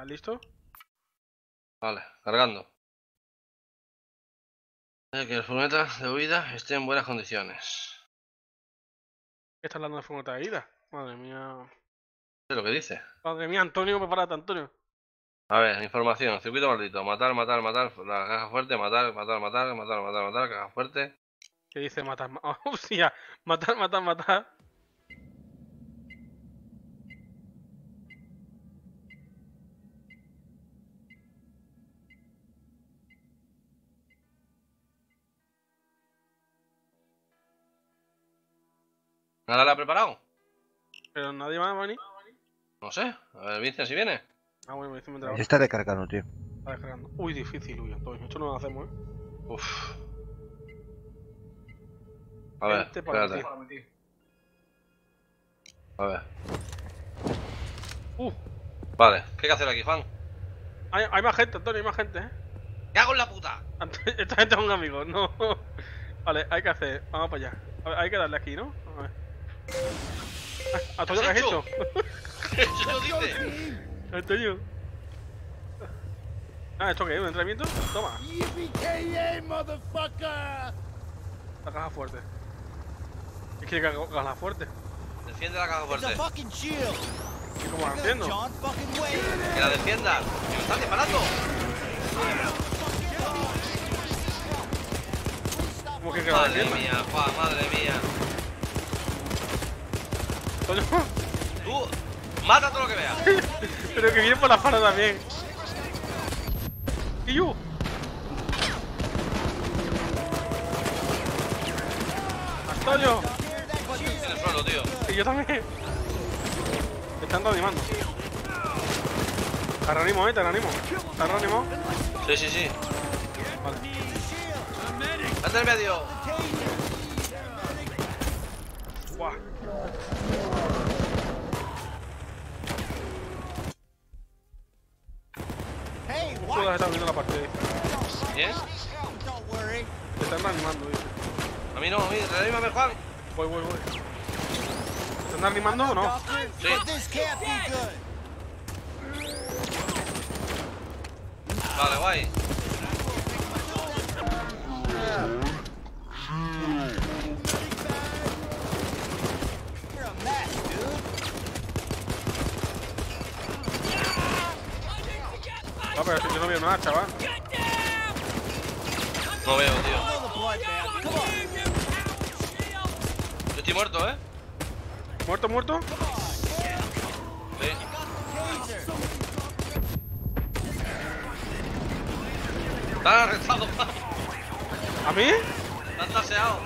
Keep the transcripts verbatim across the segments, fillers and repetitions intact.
Ah, ¿listo? Vale, cargando. Eh, que el furgoneta de huida esté en buenas condiciones. ¿Qué está hablando de furgoneta de huida? Madre mía. ¿Qué es lo que dice? Madre mía, Antonio, prepárate, Antonio. A ver, información, circuito maldito, matar, matar, matar, la caja fuerte, matar, matar, matar, matar, matar, matar, caja fuerte. ¿Qué dice matar? Oh, hostia, matar, matar, matar. ¿Nada la ha preparado? ¿Pero nadie más va a venir? No sé, a ver, Vincent, si viene. Ah, bueno, Vincent me trae. Está descargando, tío. Está descargando. Uy, difícil, uy, Antonio. Esto no lo hacemos, ¿eh? Uff. A ver, este espérate. Para metir. A ver. Uh. Vale, ¿qué hay que hacer aquí, Juan? Hay, hay más gente, Antonio, hay más gente, ¿eh? ¿Qué hago en la puta? Esta gente es un amigo, no. Vale, hay que hacer. Vamos para allá. A ver, hay que darle aquí, ¿no? A ver. ¿A todo lo que has hecho? Antonio. Ah, ¿esto qué es? ¿Un entrenamiento? Toma. La caja fuerte. Es que la caja fuerte. Defiende la caja fuerte. ¿Y cómo la defiendo? Que la defiendas. Que me están disparando. ¿Cómo que, que la defiendas? Madre mía, pa, madre mía. Tú, mata todo lo que veas. Pero que viene por la espalda también. ¿Y yo? ¡Antonio! En el suelo, tío. Y yo también. Me están reanimando. Te reanimo, eh, te reanimo. Te reanimo. Sí, sí, sí. Vale. ¡Vete al medio! ¡Guau! Todas están viendo la partida. ¿Bien? Te están animando, dice. A mí no, a mí, reanímame, Juan. Voy, voy, voy. ¿Te están animando o no? Sí. Vale, guay. No, pero yo no veo nada, chaval. No veo, tío. Yo estoy muerto, ¿eh? ¿Muerto, muerto? Sí. Están arrestados, pa. ¿A mí? Están taseados.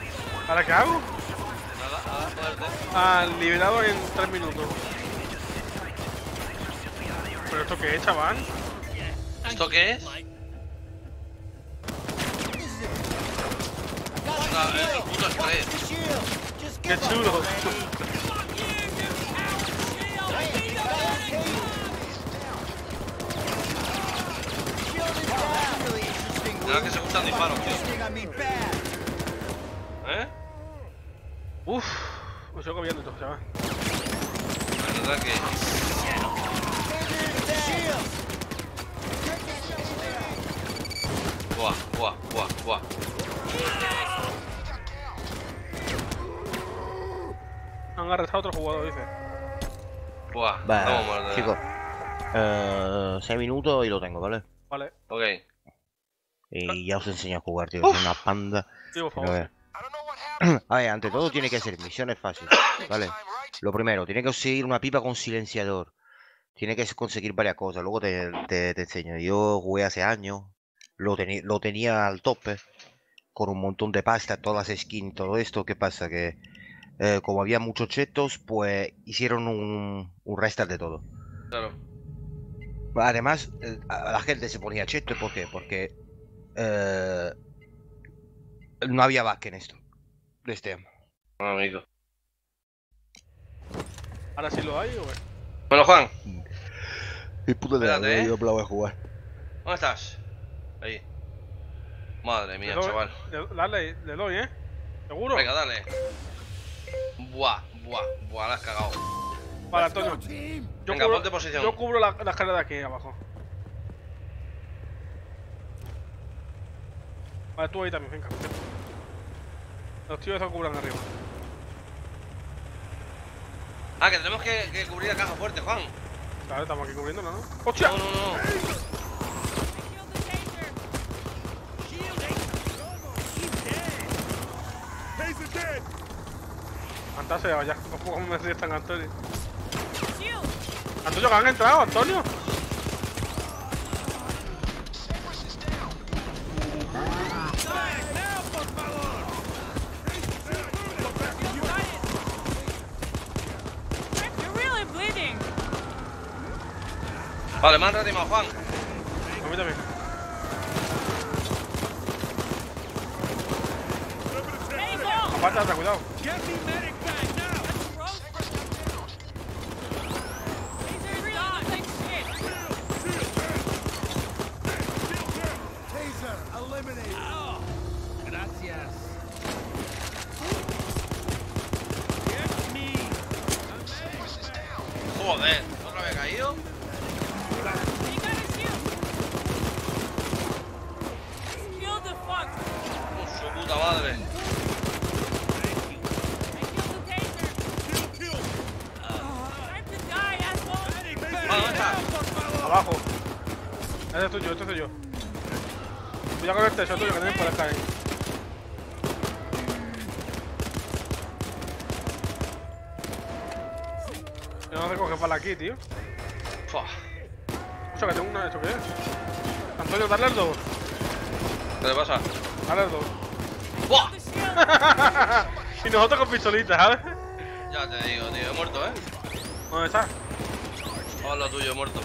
¿Ahora qué hago? Nada, nada, ah, liberado en tres minutos. ¿Pero esto qué es, chaval? ¿Esto qué es? ¡Qué chulo! Creo que se gustan disparos, tío. ¿Eh? Uff, me estoy comiendo esto, chaval. La verdad que... Buah, buah, buah, buah. Han arrestado a otro jugador, dice. Buah, vale, vamos, vale. Chicos, eh, seis minutos y lo tengo, ¿vale? Vale. Ok. Y ya os enseño a jugar, tío. Uf. Es una panda. Sí, por favor. No, sí. A ver, ante todo tiene que ser misiones fáciles, ¿vale? Lo primero, tiene que conseguir una pipa con silenciador. Tiene que conseguir varias cosas, luego te, te, te enseño. Yo jugué hace años. Lo, lo tenía al tope, con un montón de pasta, todas las skins, todo esto. ¿Qué pasa? Que eh, como había muchos chetos, pues hicieron un, un restart de todo. Claro. Además, eh, la gente se ponía cheto, ¿por qué? Porque eh, no había back en esto. De este tema. Ah, amigo. ¿Ahora sí lo hay o qué? Bueno, Juan. Mi puta de la ¿eh? Yo la voy a jugar. ¿Dónde estás? Ahí. Madre mía, le doy, chaval. Le, dale, le doy, ¿eh? ¿Seguro? Venga, dale. Buah, buah, buah, la has cagado. Vale, Antonio. Yo, venga, cubro, ponte posición. Yo cubro la, la escalera de aquí abajo. Vale, tú ahí también, venga. Los tíos están cubriendo arriba. Ah, que tenemos que, que cubrir la caja fuerte, Juan. Claro, estamos aquí cubriéndola, ¿no? ¡Hostia! No, no, no. Antarse ya, ¿cómo me están Antonio? Antonio, que han entrado, Antonio. Vale, me han reanimado, Juan. A mí también. Apártate, cuidado. Aquí, tío. Fua. O sea, que tengo una... ¿Esto qué es? Antonio, dale al dos. ¿Qué te pasa? Dale al dos. ¡Fua! Y nosotros con pistolitas, ¿sabes? Ya te digo, tío. He muerto, ¿eh? ¿Dónde estás? Oh, lo tuyo, he muerto.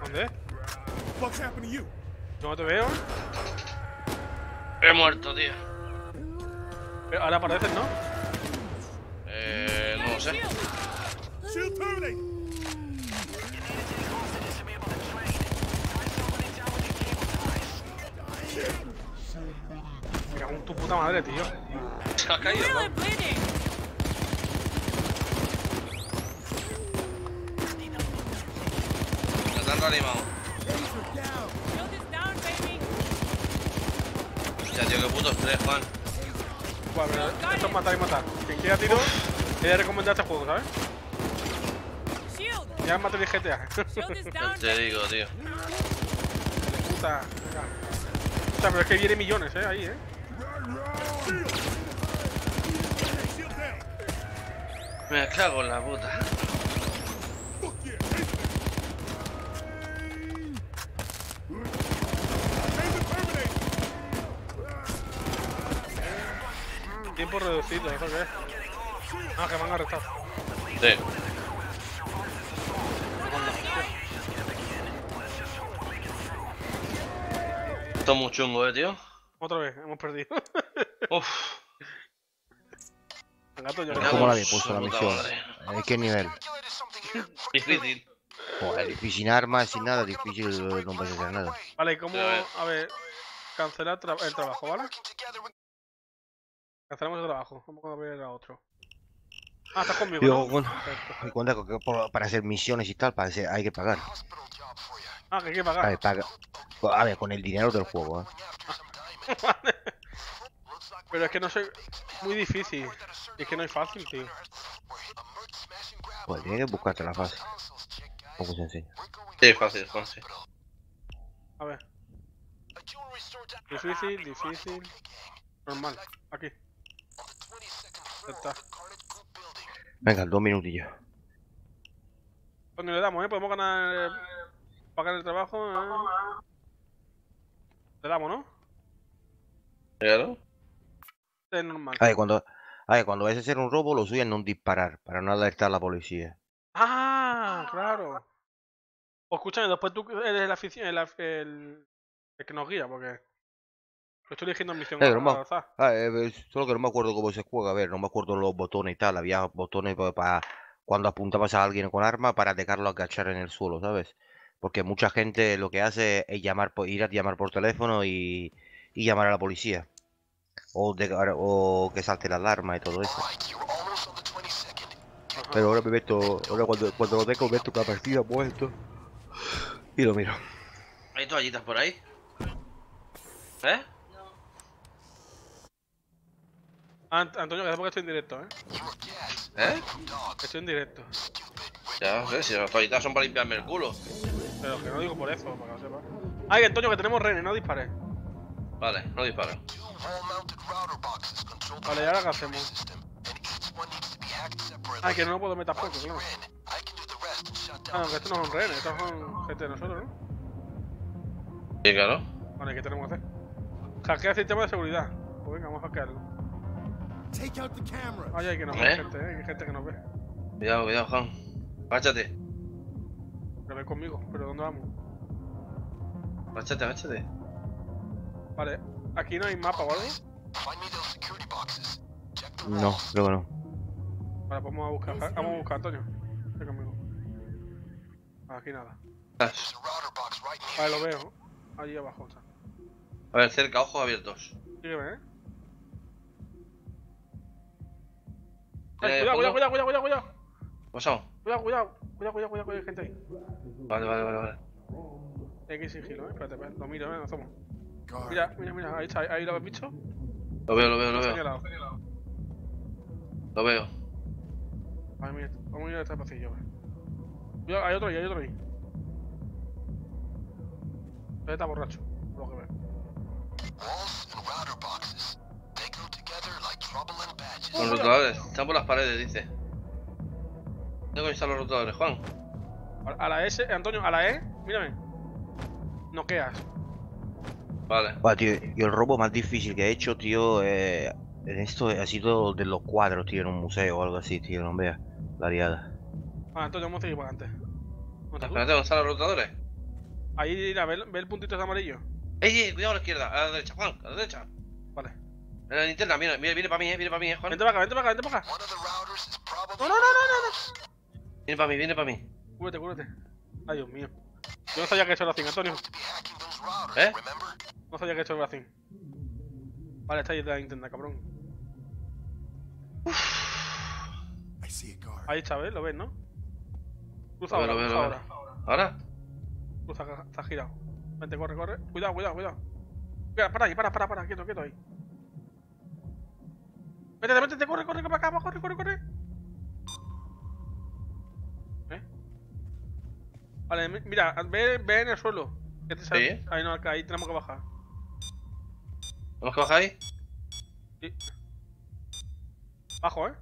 ¿Dónde? No te veo. He muerto, tío. Ahora aparecen, ¿no? Eh... no lo sé. Me cago en tu puta madre, tío. Se ha caído, ¿no? Se te han reanimado. Hostia, tío, qué puto estrés, Juan. Esto es matar y matar. Quien quiera tiro, le voy a recomendar este juego, ¿sabes? Ya me maté el G T A. Te digo, tío. Puta. O sea, pero es que viene millones, ¿eh? Ahí, ¿eh? Me cago en la puta. Tiempo reducido, ¿eso qué es? Ah, que me han arrestado. Sí. Esto es muy chungo, eh, tío. Otra vez, hemos perdido. Uff. ¿Cómo la habéis puesto la misión? ¿En qué nivel? Difícil. Joder, difícil sin armas, sin nada, difícil, no puedes hacer nada. Vale, ¿y cómo? A ver, cancelar tra el trabajo, ¿vale? Cancelamos el trabajo, vamos a ver a otro. Ah, estás conmigo. Yo, ¿no? Bueno, me cuenta que por, para hacer misiones y tal, para hacer, hay que pagar. Ah, que hay que pagar. A ver, paga, a ver, con el dinero del juego, ¿eh? Vale. Pero es que no soy muy difícil. Es que no es fácil, tío. Pues tienes que buscarte la fase. Poco sencillo. Sí, fácil, fácil. A ver. Difícil, difícil. Normal, aquí. Está. Venga, dos minutillos. Cuando le damos, ¿eh? Podemos ganar... pagar el trabajo, ¿eh? Le damos, ¿no? Claro. Es normal. Ay, cuando... Ay, cuando vais a hacer un robo, lo suyo es no disparar, para no alertar a la policía. ¡Ah! Claro. Pues escúchame, después tú eres el aficionado... El, el, el, el que nos guía, porque... Estoy eligiendo misión. Eh, no me... ah, eh, solo que no me acuerdo cómo se juega. A ver, no me acuerdo los botones y tal. Había botones para, para cuando apuntabas a alguien con arma para dejarlo agachar en el suelo, ¿sabes? Porque mucha gente lo que hace es llamar, ir a llamar por teléfono y, y llamar a la policía. o, de, o que salte la alarma y todo eso. Pero ahora me meto, ahora cuando, cuando lo tengo me meto una partida muerto y lo miro. ¿Hay toallitas por ahí? ¿Eh? Ant Antonio, que es porque estoy en directo, ¿eh? ¿Eh? Estoy en directo. Ya no sé, si las toallitas son para limpiarme el culo. Pero que no digo por eso, para que lo sepa. Ay, Antonio, que tenemos renes, no dispares. Vale, no dispares. Vale, ¿y ahora qué hacemos? Ah, que no lo puedo meter poco, claro. Ah, que esto no es un rehén, esto es un gente de nosotros, ¿no? Sí, claro. Vale, ¿qué tenemos que hacer? Hackea el sistema de seguridad. Pues venga, vamos a hackearlo. Ay, hay que nos ve, ¿eh? Gente, ¿eh? Hay gente que nos ve. Cuidado, cuidado, Juan. Agáchate. Pero ven conmigo, pero ¿dónde vamos? Agáchate, agáchate. Vale, ¿aquí no hay mapa o algo? No, creo que no. Ahora vamos a buscar, vamos a buscar, Antonio. Ven conmigo. Aquí nada. Vale, lo veo. Allí abajo está. A ver, cerca, ojos abiertos. Sígueme, eh. Ay, cuidado, cuidado, cuidado, cuidado, cuidado, cuidado. Pasado. Cuidado, cuidado, cuidado, cuidado, cuidado, hay gente ahí. Vale, vale, vale, vale. Hay que ir sin giro, eh. Espérate, espérate, lo miro, eh, nos somos. Mira, mira, mira, ahí está, ahí lo habéis visto. Lo veo, lo veo, lo veo. Señalado, señalado. Lo veo. Vale, mira, vamos a ir a este pasillo. Cuidado, hay otro ahí, hay otro ahí. Este está borracho, por lo que veo. Los rotadores, están por las paredes, dice. Tengo que instalar los rotadores, Juan. A la S, Antonio, a la E, mírame. Noqueas. Vale. Vale, tío, y el robo más difícil que he hecho, tío, eh. Esto ha sido de los cuadros, tío, en un museo o algo así, tío, no veas la liada. Bueno, entonces vamos a seguir para adelante. Espérate, ¿dónde están los rotadores? Ahí, mira, ve, ve el puntito de amarillo. ¡Ey, ey! Cuidado a la izquierda, a la derecha, Juan, a la derecha. Vale. En la linterna, mira, mira, viene para mí, eh, viene para mí, eh, Juan. Vente para acá, vente para acá, vente para acá. No, no, no, no, no. Viene para mí, viene para mí. Cúbrete, cúbrete. Ay, Dios mío. Yo no sabía que he hecho el racing, Antonio. ¿Eh? No sabía que he hecho el racing. Vale, está ahí la linterna, cabrón. Ahí está, ¿ves? Lo ves, ¿no? Cruza ahora, cruza ahora. ¿Ahora? Cruza, está girado. Vente, corre, corre. Cuidado, cuidado, cuidado. Mira, para ahí, para, para, para, quieto, quieto ahí. Métete, métete, corre, corre, corre, para acá, corre, corre, corre. ¿Eh? Vale, mira, ve, ve en el suelo. ¿Qué te sale? Ahí no, ahí tenemos que bajar. ¿Tenemos que bajar ahí? Sí. Bajo, eh.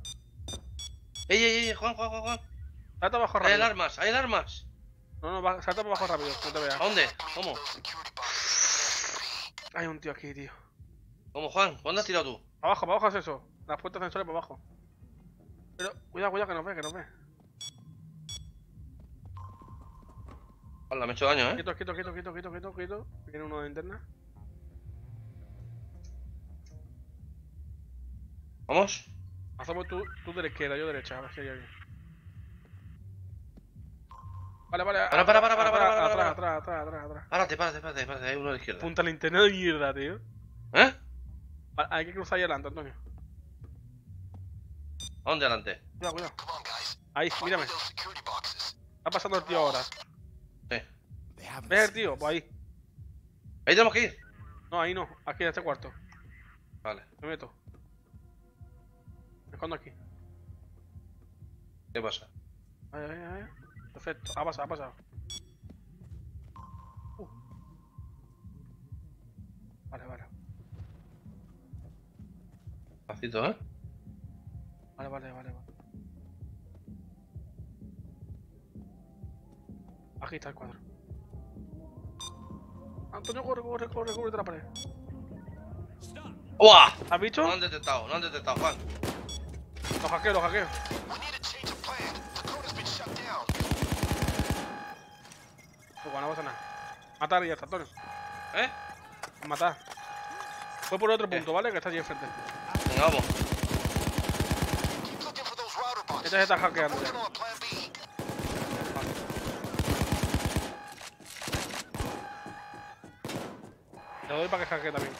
¡Ey, ey, ey! Juan, Juan, Juan, Juan. Salta abajo rápido. Hay alarmas, hay alarmas. No, no, baja, salta abajo rápido, no te veas. ¿A dónde? ¿Cómo? Hay un tío aquí, tío. ¿Cómo, Juan? ¿Dónde has tirado tú? Abajo, para abajo es eso. Las puertas sensores para abajo. Pero, cuidado, cuidado, que nos ve, que nos ve. Hola, me he hecho daño, eh. Quieto, quieto, quieto, quieto, quieto, quieto, quieto. Viene uno de interna. ¿Vamos? Hacemos tú, tú de la izquierda, yo derecha, a ver si hay alguien. Vale, vale. Para, para, para, para, para, para, atrás, atrás, atrás, atrás, atrás. Párate, párate, párate, párate, hay uno a la izquierda. Punta el internet de mierda, tío. ¿Eh? Hay que cruzar ahí adelante, Antonio. ¿A dónde adelante? Cuidado, cuidado. Ahí, mírame. Está pasando el tío ahora. Sí. ¿Ves el tío? Pues ahí. ¿Ahí tenemos que ir? No, ahí no, aquí en este cuarto. Vale. Me meto. Me escondo aquí. ¿Qué pasa? Ahí, ahí, ahí. Perfecto. Ha pasado, ha pasado. Uh. Vale, vale. Pasito, ¿eh? Vale, vale, vale, vale. Aquí está el cuadro. Antonio, corre, corre, corre, corre de la pared. ¡Uah! ¿Has visto? No han detectado, no han detectado, Juan. Los hackeo, los hackeo. Opa, no pasa nada. Matar y ya está, Antonio. ¿Eh? Matar. Fue por otro punto, eh. ¿Vale? Que está allí enfrente. Venga, vamos. Este se está hackeando ya. Te doy para que hackee también.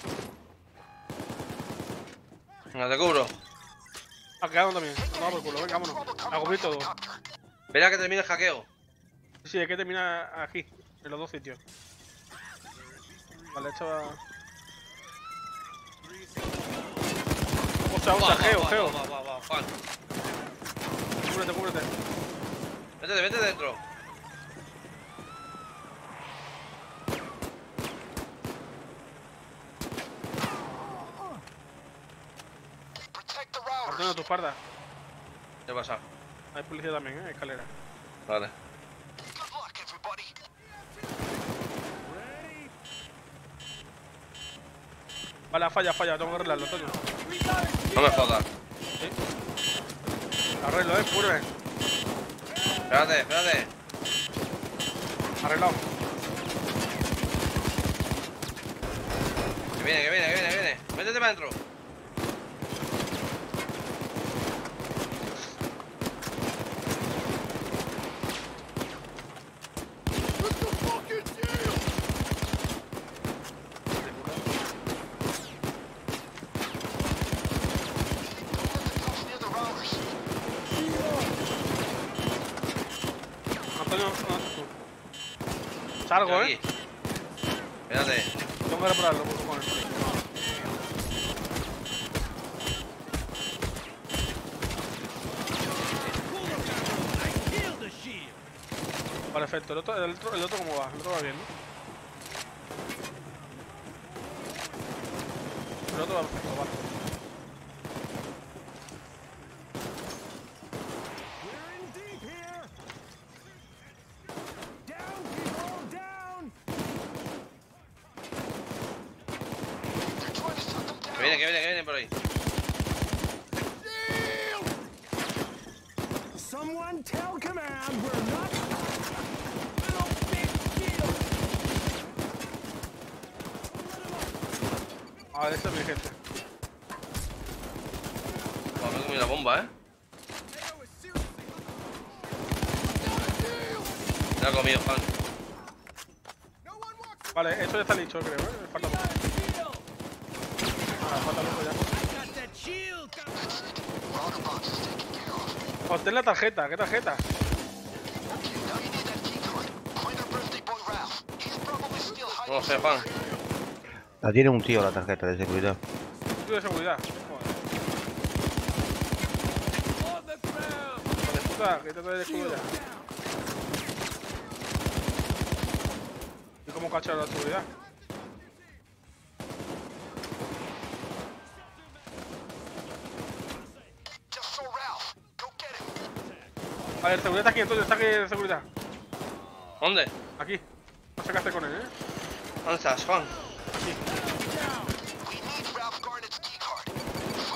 No te cubro. Ha quedado también. No, por culo, venga, vámonos. A cubrir todo. Espera que termine el hackeo. Sí, es que termina aquí, en los dos sitios. Vale, esto va... Ostras, ostras, geo, geo. Va, va, va, Juan. Cúbrete, cúbrete. Vete, vete dentro. Antonio, tu espalda. ¿Qué pasa? Hay policía también, ¿eh? Escalera. Vale. Vale, falla, falla, tengo que arreglarlo, Antonio. No me jodas. ¿Sí? Arreglo, eh, puro. Espérate, espérate. Arreglado. Que viene, que viene, que viene, que viene. Métete para adentro. Salgo, eh. Espérate. Tengo que repararlo, por favor. Vale, perfecto. El otro, el otro, el otro cómo va. El otro va bien, ¿no? El otro va perfecto, vale. Que viene, que viene por ahí. Ah, esta es mi gente. Va, me he comido la bomba, eh. Me ha comido, Juan. Vale, esto ya está listo, creo, eh. Me falta poco. Obtén la tarjeta, ¿qué tarjeta? No sé, Juan. La tiene un tío la tarjeta de seguridad. Un tío de seguridad. Joder. Vale, puta, que te trae de seguridad. ¿Y cómo cachar la seguridad? A ver, seguridad está aquí, entonces está aquí de seguridad. ¿Dónde? Aquí. No sé qué hacer con él, eh. ¿Dónde estás, Juan? Aquí.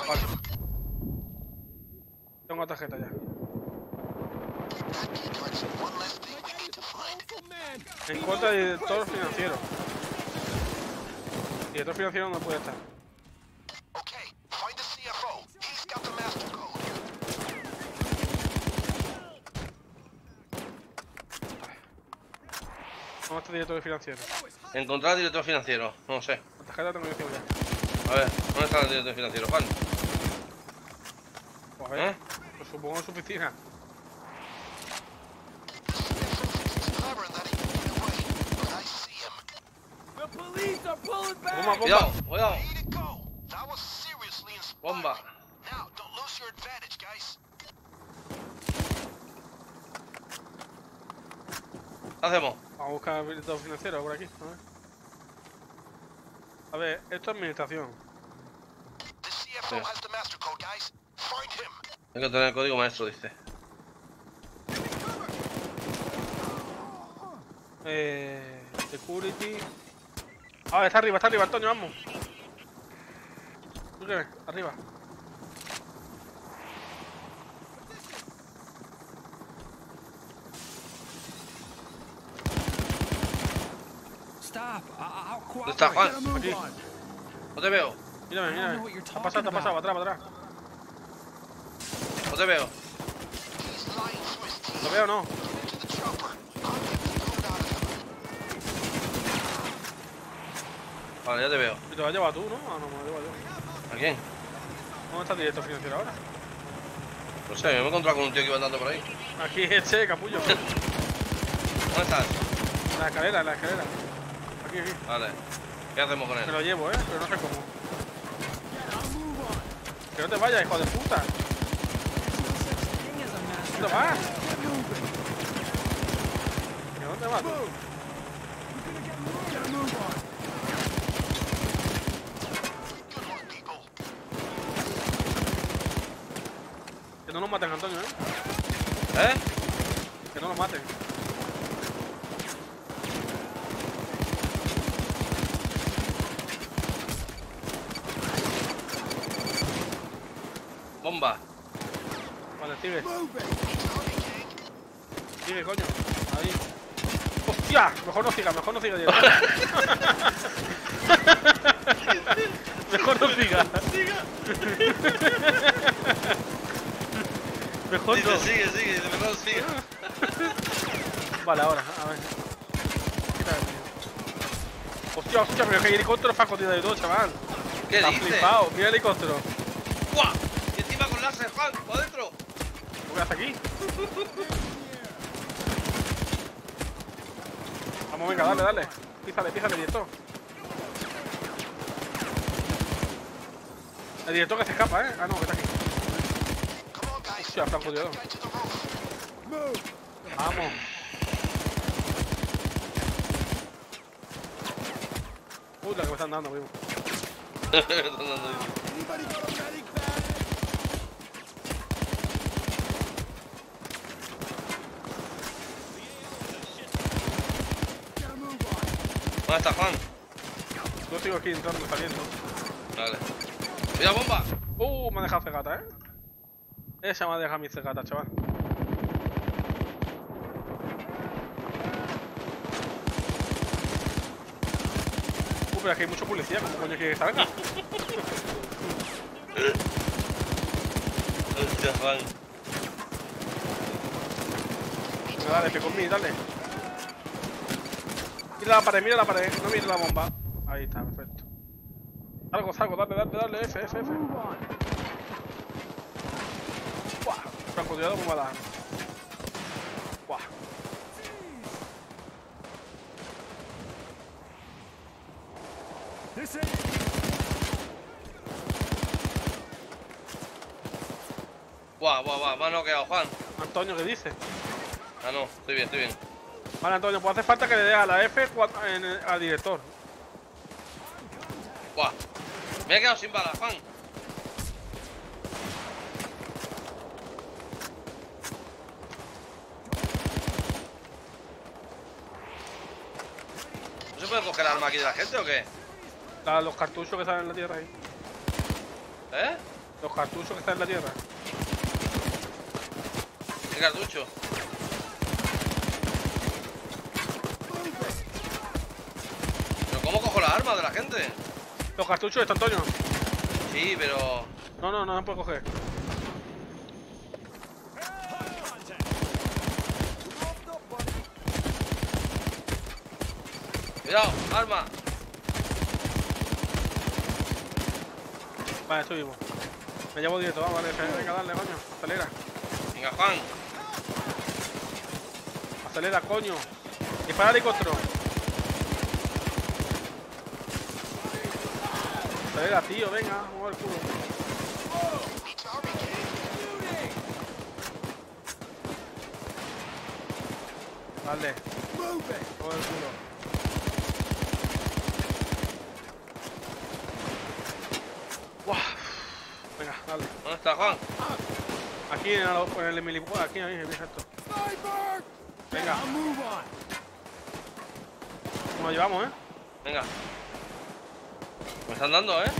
Vale. Tengo tarjeta ya. En contra del director financiero. El director financiero no puede estar. ¿Cómo está el director financiero? Encontrar al director financiero, no sé. La tarjeta tengo yo que ver. A ver, ¿dónde está el director financiero, Juan? Pues a ver, ¿eh? Pues supongo en su oficina. Bomba, bomba. Cuidado, cuidado. Bomba. ¿Qué hacemos? Vamos a buscar el habilitado financiero por aquí, a ver. A ver, esto es administración. Sí. Hay que tener el código maestro, dice. Eh. Security. A ver, está arriba, está arriba, Antonio, vamos. ¿Tú qué ves? Arriba. ¿Dónde está Juan? Aquí. No te veo. Mírame, mírame. Ha pasado, ha pasado, atrás, atrás. No te veo. ¿Lo veo o no? Vale, ya te veo. ¿Te lo has llevado tú, no? Ah, no, me lo llevo yo. ¿A quién? ¿Dónde está el director financiero ahora? No sé, yo me he encontrado con un tío que iba andando por ahí. Aquí es este, capullo. ¿Dónde estás? En la escalera, en la escalera. Aquí, aquí. Vale. ¿Qué hacemos con él? Me lo llevo, eh, pero no sé cómo. Que no te vayas, hijo de puta. ¿Dónde vas? ¿Que dónde vas? Que no nos maten, Antonio, ¿eh? ¿Eh? Que no nos maten. Bomba. Vale, sigue. Sigue, coño. Ahí. ¡Hostia! Mejor no siga, mejor no siga. Mejor no siga. Mejor no. Sigue, sigue, de verdad sigue. Vale, ahora, a ver. Quítale, tío. Hostia, hostia, pero es que hay helicóptero para escondido de todo, chaval. ¿Qué dices? Está flipado, mira el helicóptero. ¡Guau! Y encima con láser, Juan, por dentro. ¿Cómo que hace aquí? Vamos, venga, dale, dale. Píjale, píjale, director. El director que se escapa, eh. Ah, no, que está aquí. Hostia, está jodido. Vamos. Uy, la que me están dando, vivo. Me están dando, vivo. ¿Dónde está Juan? Yo sigo aquí entrando, saliendo. Vale. ¡Mira, bomba! ¡Uh! Me ha dejado cegata, ¿eh? Esa me ha dejado mi cegata, chaval. Uh, pero aquí hay mucho policía. ¿Cómo coño quiere que salga? Hostia, Juan. Pero dale, pego en mí, dale. Mira la pared, mira la pared, no mira la bomba. Ahí está, perfecto. Salgo, salgo, dale, dale, dale, F, F, F. Buah, franco tirado como la... Buah. Buah, buah, buah, me ha noqueado, Juan. Antonio, ¿qué dices? Ah, no, estoy bien, estoy bien. Vale, Antonio, pues hace falta que le des a la F en el, al director. Buah. Me he quedado sin balas, Juan. ¿No se puede coger el arma aquí de la gente o qué? La, los cartuchos que están en la tierra ahí. ¿Eh? Los cartuchos que están en la tierra. ¿Qué cartucho? ¿Cómo cojo las armas de la gente? Los cartuchos están, Antonio. Sí, pero... No, no, no las puedo coger. Cuidado, arma. Vale, estoy vivo. Me llevo directo, vamos, vale. Venga, dale, coño. Acelera. Venga, Juan. Acelera, coño. Dispara el helicóptero. Venga, tío, venga, vamos al culo. Vale, vamos al culo. Uah. Venga, dale. ¿Dónde está Juan? Aquí en el, el milipuad, aquí, ahí, mira esto. Venga. Nos lo llevamos, eh. Venga. Me están dando, eh.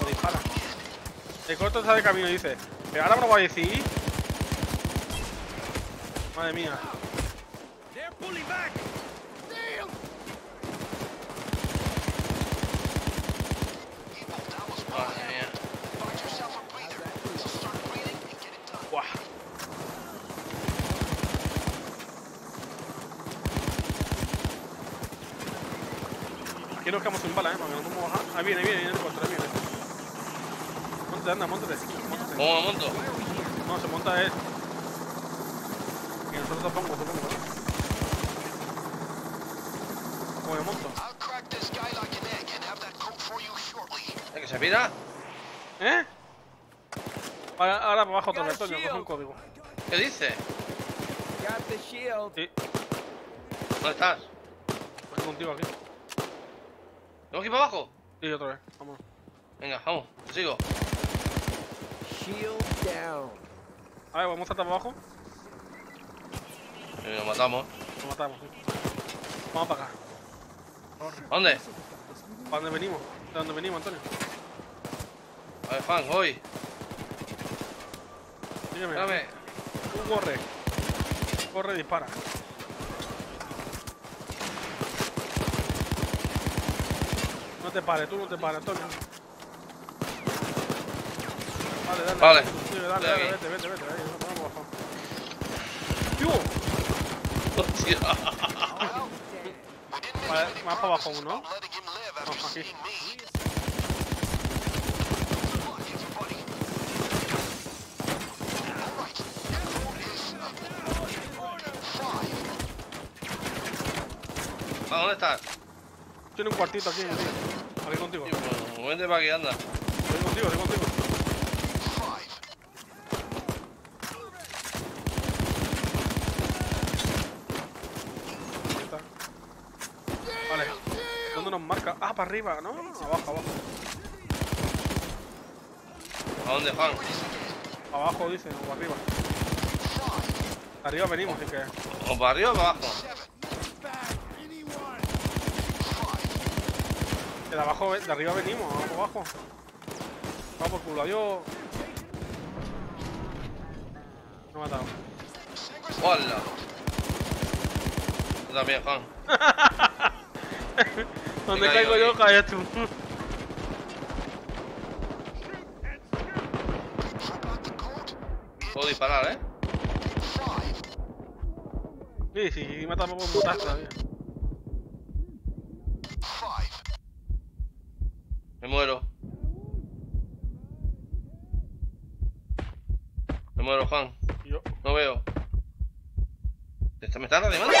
Lo dispara. El corto está de camino, dice. Pero ahora me lo va a decir. Madre mía. Madre mía. Buah. Aquí nos quedamos sin bala, eh, porque no podemos bajar. Ahí viene, ahí viene, ahí viene el contra, ahí viene. anda, montate. ¿Cómo me monto? No, se monta él. Y nosotros tapamos, tapamos. ¿Cómo me monto? ¿Es que se pira? ¿Eh? Ahora, ahora para abajo otro, Antonio, coge un código. ¿Qué dice? Sí. ¿Dónde estás? Estoy contigo aquí. ¿Tengo que ir para abajo? Sí, otra vez, vamos. Venga, vamos, te sigo. A ver, vamos a estar para abajo. Y lo matamos. Lo matamos, sí. Vamos para acá. ¿Dónde? ¿Para dónde venimos? ¿De dónde venimos, Antonio? A ver, Juan, voy. Dígame. Dame. Tú corre. Corre, dispara. No te pares, tú no te pares, Antonio. Vale, dale. Vale. Dale, dale, dale, vete, vete, vete. Ahí, vamos, vamos. ¡Tío! ¡Hostia! Vale, más para abajo uno. Vamos aquí. ¿A dónde estás? Tiene un cuartito aquí, aquí, aquí contigo. Tío, vente para que anda. Estoy contigo, estoy contigo. Ahí está. Vale. ¿Dónde nos marca? Ah, para arriba, ¿no? Abajo, abajo. ¿A dónde, Juan? Abajo, dice, o para arriba. Arriba venimos, así que... ¿O para arriba o para abajo? De abajo, de arriba venimos, vamos por abajo. Vamos por culo, adiós. No me ha matado. ¡Hola! Yo también, Juan. Donde caigo yo, caes tú. Puedo disparar, ¿eh? Sí, sí, matamos por mutar todavía. Me muero. Me muero, Juan. Yo. No veo. ¿Me están reanimando?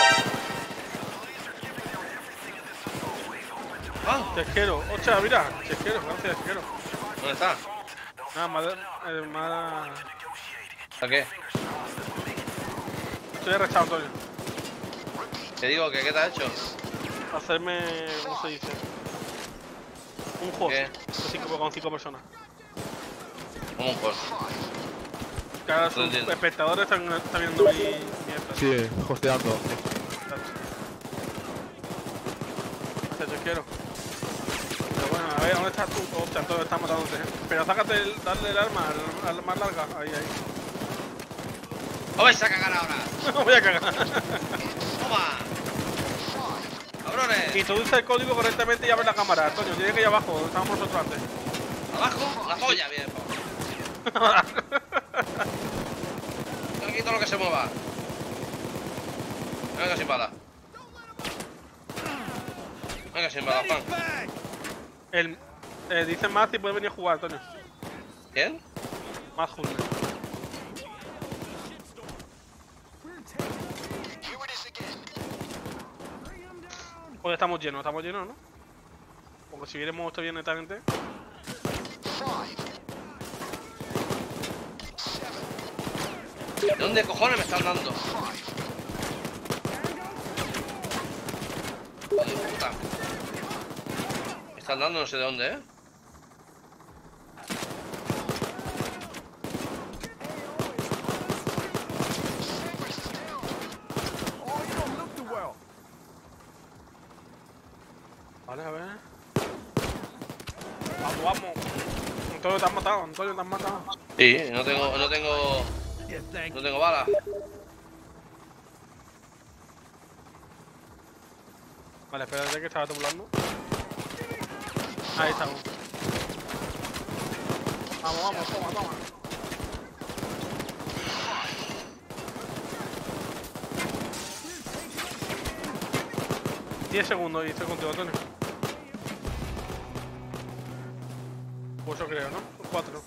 Juan, chesquero. Ocha, mira. Chesquero, gracias, chesquero. ¿Dónde está? Nada, madre. Madre. ¿A qué? Estoy arrestado, Antonio. Te digo que, ¿qué te has hecho? Hacerme. ¿Cómo se dice? Un host con cinco personas. ¿Cómo un host? Cada espectador está viendo mi... Sí, hosteando. Gracias, quiero. Pero bueno, a ver, ¿dónde estás tú? Hostia, entonces estás matándote. Pero sácate, el, darle el arma, al arma larga. Ahí, ahí. ¡No vais a cagar ahora! ¡No voy a cagar! ¡Toma! Introduce el código correctamente y abre la cámara, Antonio. Tiene que ir abajo, donde estábamos nosotros antes. ¿Abajo? La polla, bien. Yo quito lo que se mueva. Venga sin bala. Venga sin bala, Juan. El, eh, dice Matt y puede venir a jugar, Antonio. ¿Quién? Matt Rule. Hoy estamos llenos, estamos llenos, ¿no? Porque si viéramos esto bien netamente. ¿De dónde cojones me están dando? Joder, puta. Me están dando no sé de dónde, ¿eh? Vale, a ver. Vamos, vamos. Antonio, te has matado, Antonio, te has matado. Sí, no tengo, no tengo, no tengo balas. Vale, espérate que estaba temblando. Ahí estamos. Vamos, vamos, toma, toma. diez segundos y estoy contigo, Antonio. Pues yo creo, ¿no? cuatro.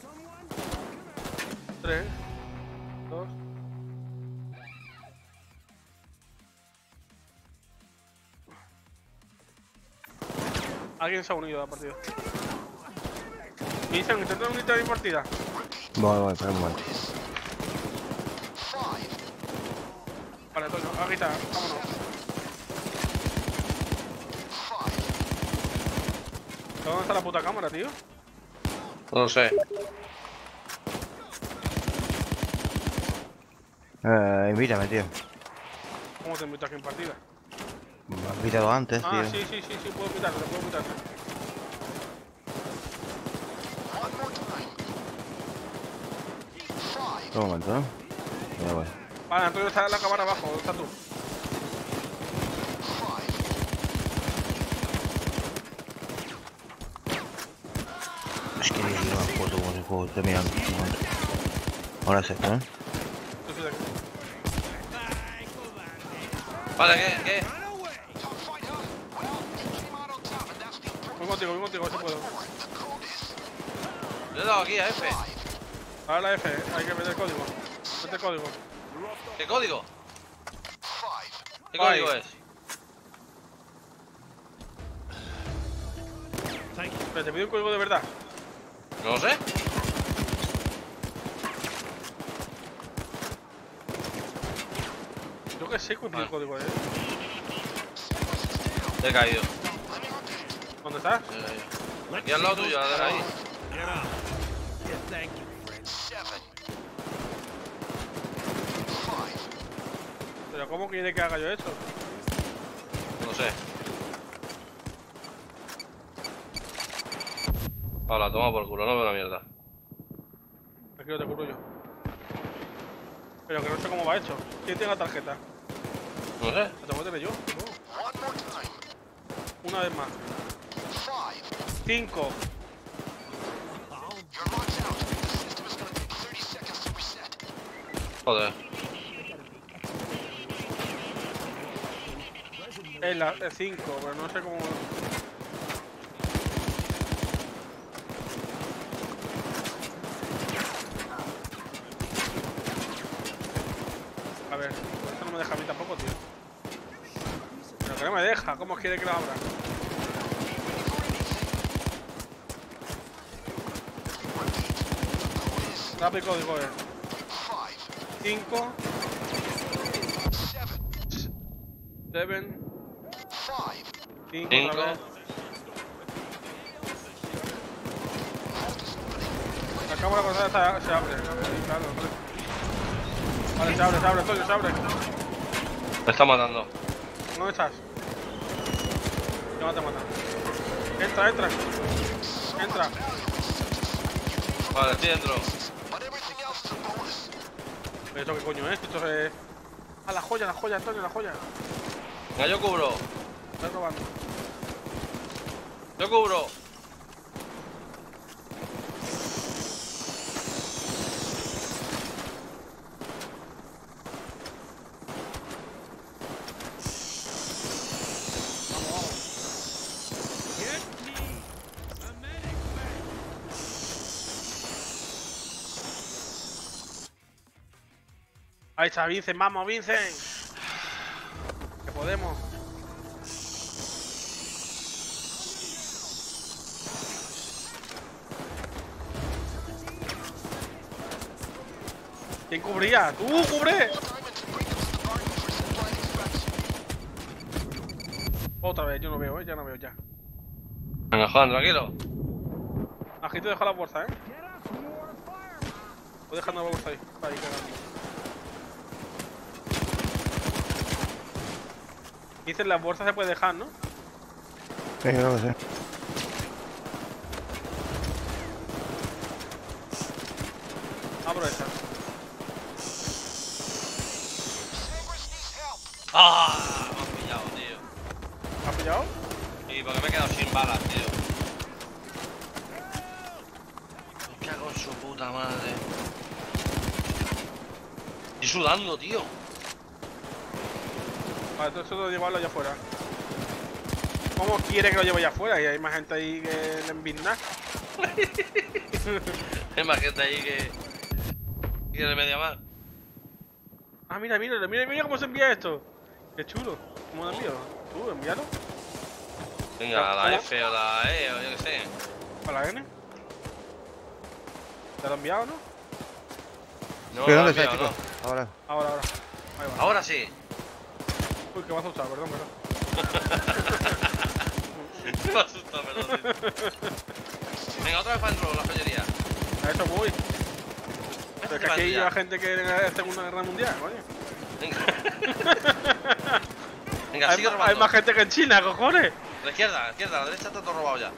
tres, dos. Alguien se ha unido a la partida. Vincent, intenta unirte a mi partida. Voy, voy, pero no antes. Vale, Antonio, agita, vámonos. ¿Dónde está la puta cámara, tío? No sé. Eh, invítame, tío. ¿Cómo te invitas aquí en partida? Me has invitado antes, ah, tío. Ah, sí, sí, sí, sí, puedo invitarte, puedo invitarte. Un momento, ¿no? Ya voy. Vale, Antonio está en la cámara abajo, ¿dónde estás tú? Es que yo llevo un foto con el juego, estoy mirando. Ahora es esto, ¿eh? Vale, ¿qué? ¿Qué? Voy contigo, voy contigo, si puedo. Le he dado aquí a F. Ahora la F, hay que meter el código. Mete el código. ¿Qué código? ¿Qué Bye. código es? Pero te pido un código de verdad. No lo sé. Yo que sé cumplir el código, eh. Te he caído. ¿Dónde estás? Aquí al lado tuyo, a la ahí. ¿Pero cómo quiere que haga yo esto? No sé. Hola, toma por culo, no veo la mierda. Aquí no te curo yo. Pero que no sé cómo va hecho. ¿Quién tiene la tarjeta? No sé. ¿La tengo que tener yo? No. Una vez más. Cinco. Joder. Es la cinco, pero no sé cómo... A ver, esto no me deja a mí tampoco, tío. Pero que no me deja, ¿cómo quiere que la abra? Rápido código, eh. cinco. siete. cinco. La cámara cortada está, se abre, claro, hombre. Vale, se abre, se abre, Antonio, se abre. Me está matando. ¿Dónde estás? Ya no te matan. Entra, entra. Entra. Vale, estoy dentro. ¿Esto qué coño es? Esto es... Ah, la joya, la joya, Antonio, la joya. Venga, yo cubro. Estoy robando. Yo cubro. Ahí está Vincent, vamos Vincent. Que podemos. ¿Quién cubría? ¡Tú cubre! Otra vez, yo no veo, eh, ya no veo ya. Venga, Juan, tranquilo. Aquí te dejo la fuerza, eh. Voy dejando la fuerza ahí, para ahí cagando. Dicen la bolsa se puede dejar, ¿no? Sí, no lo sé. Abro esta. ¡Ah! Me has pillado, tío. ¿Me has pillado? Sí, porque me he quedado sin balas, tío. Me cago en su puta madre. Estoy sudando, tío. Vale, todo eso lo llevarlo allá afuera. ¿Cómo quiere que lo lleve allá afuera? Y hay más gente ahí que le envinda. Hay más gente ahí que... Y de media más. Ah, mira, mira, mira, mira cómo se envía esto. Qué chulo. ¿Cómo lo envío? ¿Tú, envíalo? Venga, a la F o la E o yo qué sé. ¿A la N? ¿Te lo han enviado, no? No, pero no, enviado, está, no. Ahora. Ahora, ahora. Ahí va. Ahora sí. Uy, que me ha asustado, perdón, perdón. Me ha asustado, perdón. Sí. Venga, otra vez para dentro, la joyería. A eso voy. Pero es que aquí hay la gente que en la Segunda Guerra Mundial, coño. Venga. Venga, sigue robando. Hay más gente que en China, cojones. La izquierda, la izquierda, la derecha está todo robado ya. Sí,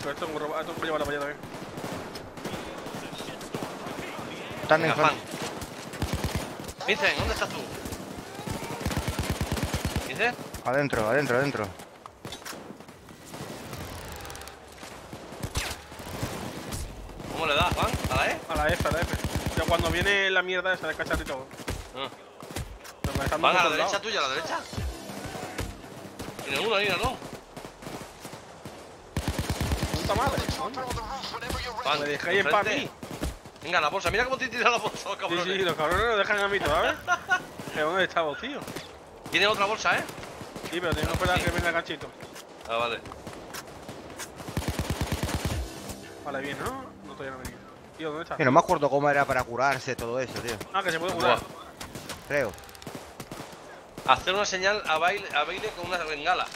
pero esto es un robado, esto es un llevarlo para allá también. Están en Juan. Vincent, ¿dónde estás tú? ¿Vincent? Adentro, adentro, adentro. ¿Cómo le das, Juan? ¿A la E? A la F, a la F. O sea, cuando viene la mierda esa de cacharrito. Ah. Van a la derecha lado. Tuya, a la derecha. Tiene uno, mira, no. Puta madre, Juan, me dejáis en paz a mí. Venga, la bolsa, mira cómo te tiran la bolsa, cabrones. Sí, sí, los cabrones lo dejan a mí, ¿sabes? Pero ¿dónde estamos, tío? Tiene otra bolsa, ¿eh? Sí, pero tengo que esperar que venga el ganchito. Ah, vale. Vale, bien, ¿no? No, todavía no me quedo. Tío, ¿dónde está? Que no me acuerdo cómo era para curarse todo eso, tío. Ah, que se puede curar. Creo. Hacer una señal a Baile, a Baile con una bengala.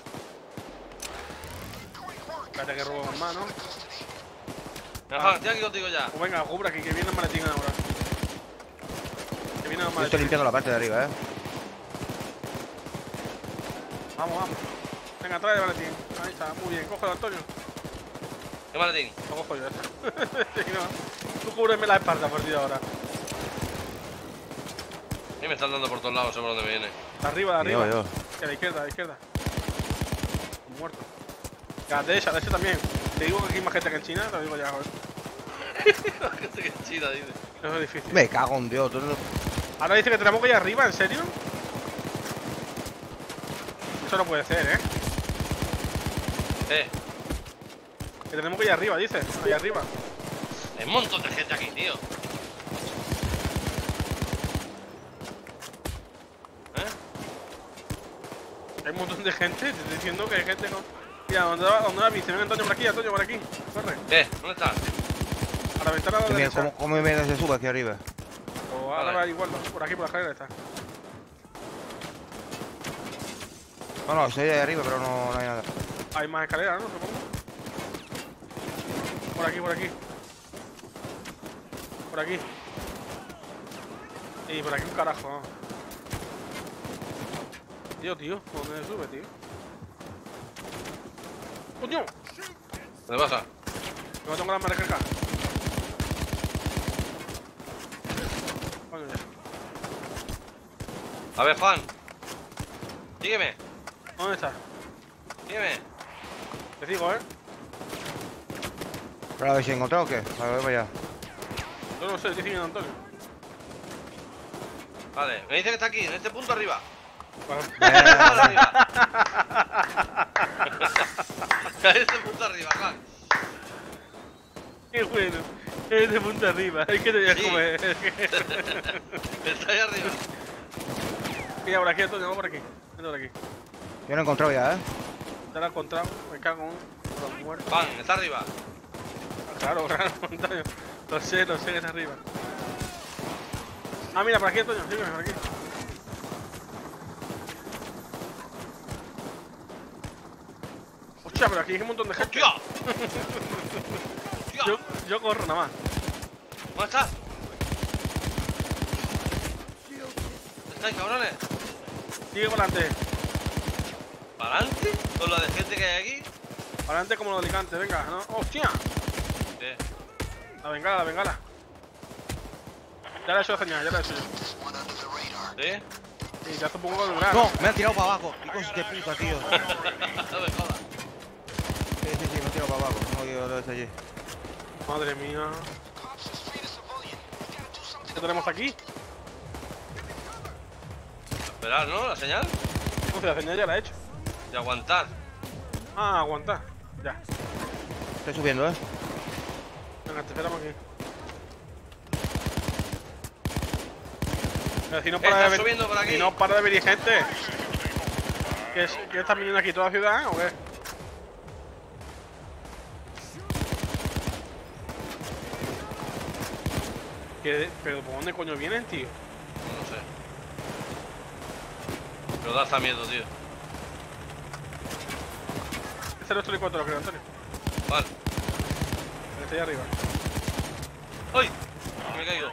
Espérate que robo más mano. Ajá, estoy aquí contigo ya. Pues venga, cubra aquí, que viene el maletín ahora. Que viene el maletín. Yo estoy limpiando la parte de arriba, eh. Vamos, vamos. Venga, trae el maletín. Ahí está, muy bien. Cógelo, Antonio. ¿Qué maletín? Lo cojo yo, no. Tú cúbreme la espalda por ti ahora. A mí me están dando por todos lados, sé por dónde me viene. De arriba, de arriba. Yo, yo. Que a la izquierda, a la izquierda. Un muerto. Que a la derecha, a la derecha también. Te digo que aquí hay más gente que en China, lo digo ya, joder. Más gente que en China, dice. Eso es difícil. Me cago en Dios, tú no... Ahora dice que tenemos que ir arriba, ¿en serio? Eso no puede ser, ¿eh? Eh. Que tenemos que ir arriba, dice. Allá arriba. Hay un montón de gente aquí, tío. ¿Eh? Hay un montón de gente, te estoy diciendo que hay gente con... Mira, ¿dónde va? ¿Dónde va? Vincent, ven, Antonio, por aquí, Antonio, por aquí. Corre. ¿Qué? ¿Dónde estás? A la ventana de la derecha. ¿Cómo, cómo me das de suba hacia arriba? O ahora va igual, por aquí, por la escalera está. No, no, estoy ahí arriba, pero no, no hay nada. Hay más escaleras, ¿no? Supongo. Por aquí, por aquí. Por aquí. Y por aquí un carajo. Tío, tío, ¿dónde sube, tío? ¡Coño! ¿Dónde pasa? Me va a tomar la madre acá. A ver, Juan. Sígueme. ¿Dónde estás? Sígueme. Te sigo, ¿eh? ¿Pero la habéis encontrado o qué? A ver, vaya. Yo no sé, estoy siguiendo a Antonio. Vale, me dice que está aquí, en este punto arriba. Arriba. Este punto arriba, Juan. Qué bueno, este punto arriba, es que te voy a comer. Está ahí arriba. Mira, por aquí, Antonio, vamos por aquí. Vente por aquí. Yo lo he encontrado ya, eh. Ya lo he encontrado, me cago en los muertos. Juan, está arriba. Claro, claro, Antonio. Lo sé, lo sé, está arriba. Ah, mira, por aquí, Antonio, sígueme, por aquí. Pero aquí hay un montón de gente. yo, yo corro nada más. ¿Dónde está? ¿Dónde estáis, cabrones? Sigue para adelante. ¿Para adelante? ¿Con la de gente que hay aquí? Para adelante como los de Alicante, venga, ¿no? ¡Hostia! Sí. La bengala, la bengala. Ya la he hecho genial, ya la he hecho yo. ¿Sí? Sí, ya supongo que lograr. No, me han tirado para abajo. ¡Qué cosa de puta, tío! No me jodas. Sí, sí, me tiro para abajo, no quiero ver allí. Madre mía. ¿Qué tenemos aquí? Esperar, ¿no? ¿La señal? No sé, la señal ya la he hecho. Y aguantar. Ah, aguantar. Ya. Estoy subiendo, eh. Venga, te esperamos aquí. Si no para de subiendo por aquí. Si no para de venir gente. ¿Qué, es, ¿Qué están viniendo aquí? ¿Toda la ciudad o qué? ¿Qué? ¿Pero por dónde coño vienen, tío? No sé. Pero da hasta miedo, tío. Este es nuestro helicóptero, creo, Antonio. Vale. Estoy arriba. ¡Ay! Me he caído.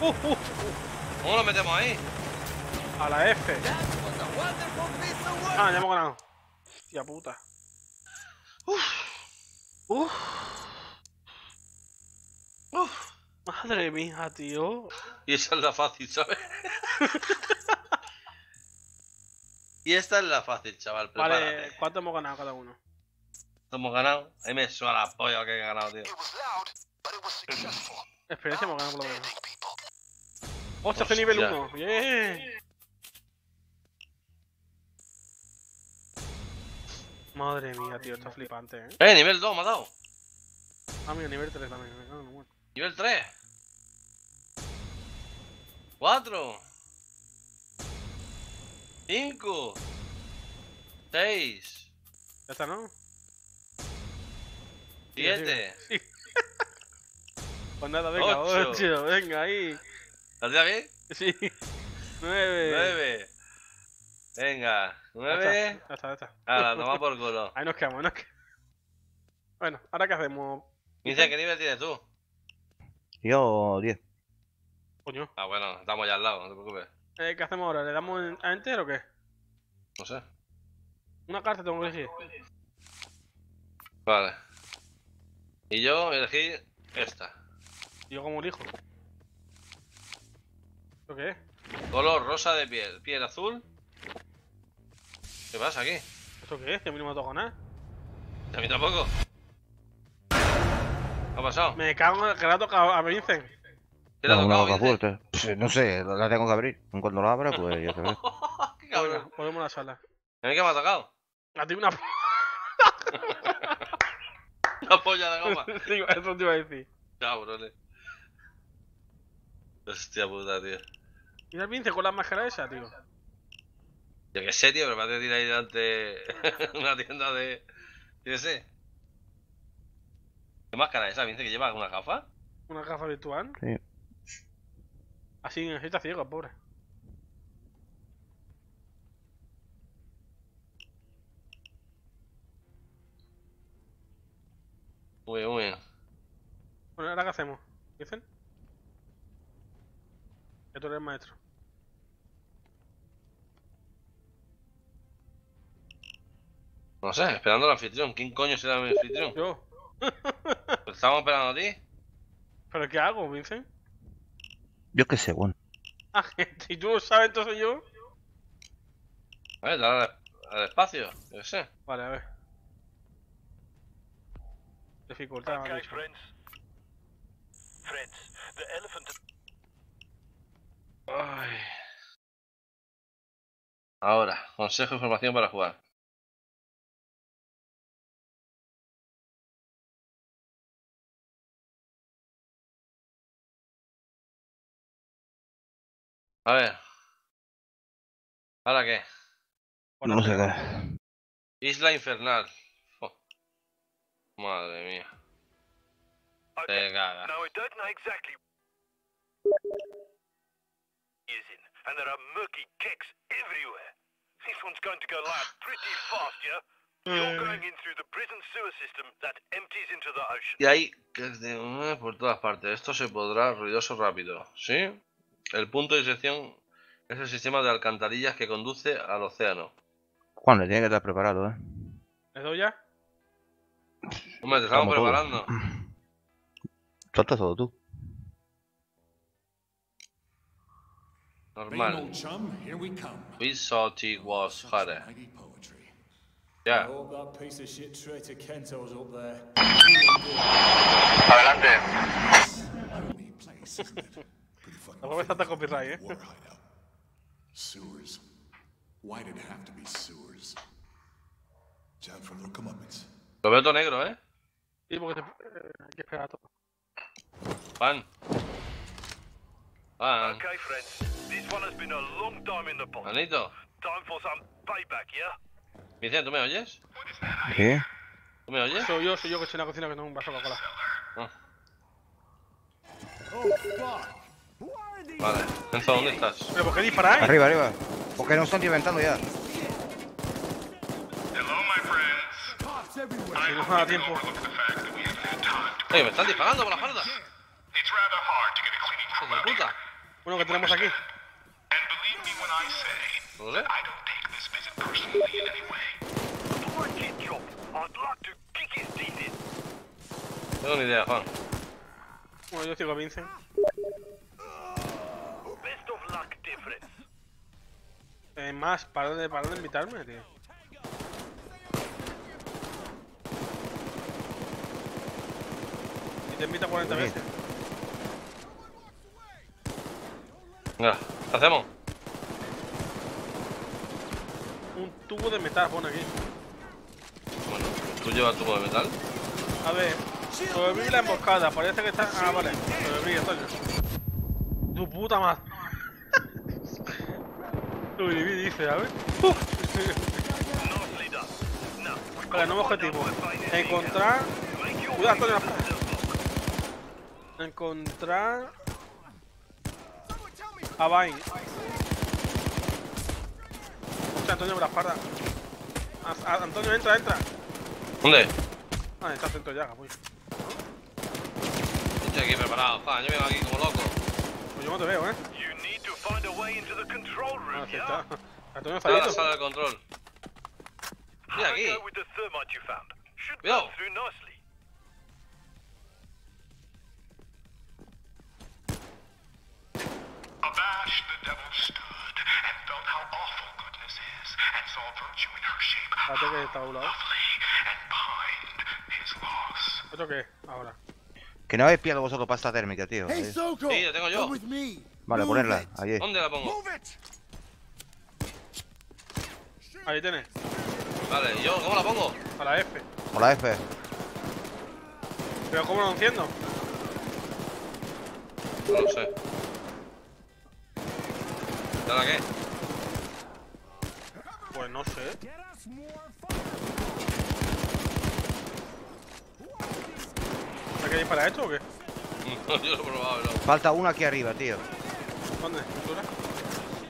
uh, uh, uh. ¿Cómo lo metemos ahí? A la F. Ah, ya hemos ganado. Tía puta. Uff. Uff. Uff. Madre mía, tío. Y esa es la fácil, ¿sabes? Y esta es la fácil, chaval. Prepárate. Vale, ¿cuánto hemos ganado cada uno? ¿Cuánto hemos ganado? Ahí me suena la polla que he ganado, tío. Experiencia hemos ganado por lo menos. ¡Hostia, estoy nivel uno! ¡Yeah! Madre mía, tío, está flipante, eh. ¡Eh, nivel dos me ha dado! Ah, mira, nivel tres también. No, no, bueno. ¡Nivel tres! ¡cuatro! ¡cinco! ¡seis! ¿Ya está, no? ¡siete! Sí. Pues nada, venga, ocho, venga, ahí. ¿Estás ya bien? Sí. nueve. nueve. Venga, nueve. Ya está, ya está. Ahora, toma por culo. Ahí nos quedamos, nos quedamos. Bueno, ¿ahora qué hacemos? Dice, ¿qué nivel tienes tú? Yo, diez. Coño. Ah, bueno, estamos ya al lado, no te preocupes. Eh, ¿qué hacemos ahora? ¿Le damos a enter o qué? No sé. Una carta tengo que elegir. Vale. Y yo elegí esta. Yo como elijo. ¿Lo qué? Color rosa de piel, piel azul. ¿Qué pasa aquí? ¿Esto qué es? Que a mí no me ha tocado nada. A mí tampoco. ¿Qué ha pasado? Me cago en que le ha tocado a Vincent. ¿Qué le ha tocado a Vincent? Pues, no sé, la tengo que abrir. Cuando la abra, pues ya se ve. Qué cabrón. Ponemos la sala. ¿A mí qué me ha tocado? A ti una... una polla de goma. Eso te iba a decir. Cabrones. Hostia puta, tío. Mira el Vincent con la máscara esa, tío. Yo qué sé, tío, pero me vas a tirar ahí delante una tienda de... Yo qué sé. ¿Qué máscara es esa, Vincent, que lleva una gafa? ¿Una gafa virtual? Sí. Así necesita ciego, pobre. Uy, uy. Bueno, ¿ahora qué hacemos? ¿Vincent? Que tú eres el maestro. No sé, esperando al anfitrión. ¿Quién coño será el anfitrión? Yo. Pues estamos esperando a ti. ¿Pero qué hago, Vincent? Yo qué sé, bueno. Ah, si tú lo sabes, entonces yo. A ver, dale al espacio. Yo qué sé. Vale, a ver. Dificultad, me ha dicho. Ay. Ahora, consejo e información para jugar. A ver. ¿Ahora qué? Bueno, no sé qué. Isla Infernal. Oh. Madre mía. Te caga. And there are murky kicks everywhere. This one's going to go live pretty fast, yeah? You're going in through the prison sewer system that empties into the ocean. Y hay que por todas partes. Esto se podrá ruidoso rápido, ¿sí? El punto de sección es el sistema de alcantarillas que conduce al océano. Juan, le tiene que estar preparado, ¿eh? ¿Le doy ya? Hombre, te estamos preparando. Tú estás todo tú. Normal. We thought it was harder. Yeah. Adelante. La voy a estar copyright, eh. Sewers. Why did it have to be sewers? Lo veo todo negro, eh. Sí, porque te... hay que esperar a todo. Juan. Juan. Okay, friends. This one has been a long time in the pot. Manito. Time for some payback, yeah? Vincent, ¿tú me oyes? ¿Qué? ¿Tú me oyes? Soy yo, soy yo que estoy en la cocina que tengo un vaso de cola. Ah. Vale, Enzo, ¿dónde estás? ¿Pero por qué disparáis? Arriba, arriba. Porque nos están reventando ya. Si no da tiempo. Ey, me están disparando por la espalda. ¡Hijo de puta! Bueno, que tenemos aquí. ¿Vale? No tengo ni idea, Juan. Bueno, yo estoy con Vincent. Eh, más, ¿para dónde, para dónde invitarme, tío? Y te invita cuarenta sí. veces. Venga, ¿qué hacemos? Un tubo de metal, pone aquí. Bueno, ¿tú llevas tubo de metal? A ver, sobreviví la emboscada, parece que está... Ah, vale, sobreviví, Antonio. ¡Tu puta madre! Sobreviví, dice, a ver. ¡Uf! Vale, nuevo objetivo. Encontrar... Cuidado, Antonio, la puta. Encontrar... A Bain. Antonio por la espalda. A, a, Antonio, entra, entra. ¿Dónde? Ah, está atento ya, voy. Estoy aquí preparado, Juan. Yo vengo aquí como loco. Pues yo no te veo, eh. Ah, sí está. Antonio está en la sala de control. Mira aquí. Cuidado. Espérate que está a un lado. ¿Esto qué? Ahora. Que no habéis pillado vosotros pasta térmica, tío. Sí, la tengo yo. Vale, ponerla. Allí. ¿Dónde la pongo? Ahí tienes. Vale, ¿y yo cómo la pongo? A la F. A la F. ¿Pero cómo lo enciendo? No lo sé. ¿De la qué? Pues no sé. ¿Hay que disparar esto o qué? No, yo lo he probado, bro. Falta uno aquí arriba, tío. ¿Dónde? ¿Altura?